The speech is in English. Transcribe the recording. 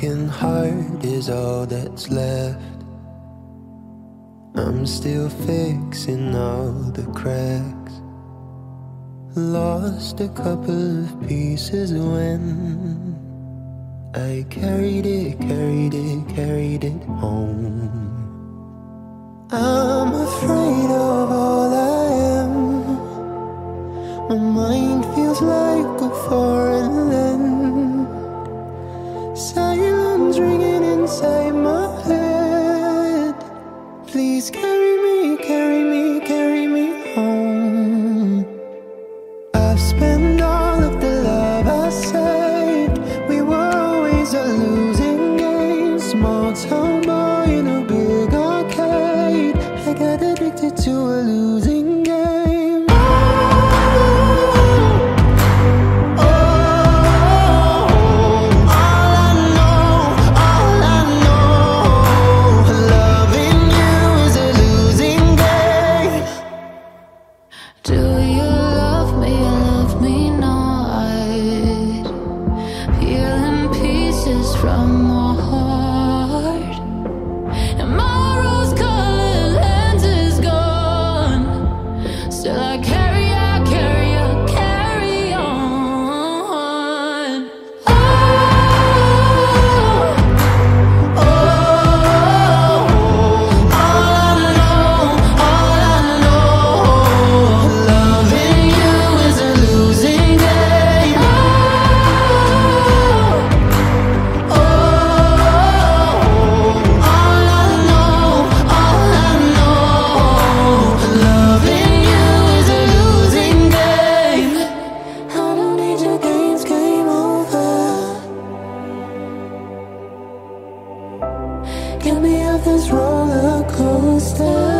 broken heart is all that's left. I'm still fixing all the cracks. Lost a couple of pieces when I carried it home. I'm afraid of all I am. My mind feels like a foreign land. Silence ringing inside my head. Please carry me home. I've spent all of the love I saved. We were always a losing game. Small town boy in a big arcade. I got addicted to a losing game. All I know, loving you is a losing game. Do you love me not? Peeling pieces from my heart, and my rose-colored lens is gone. Still I carry on. All I know, loving you is a losing game. All I know, loving you is a losing game. I don't need your games, game over. Get me off this roller coaster.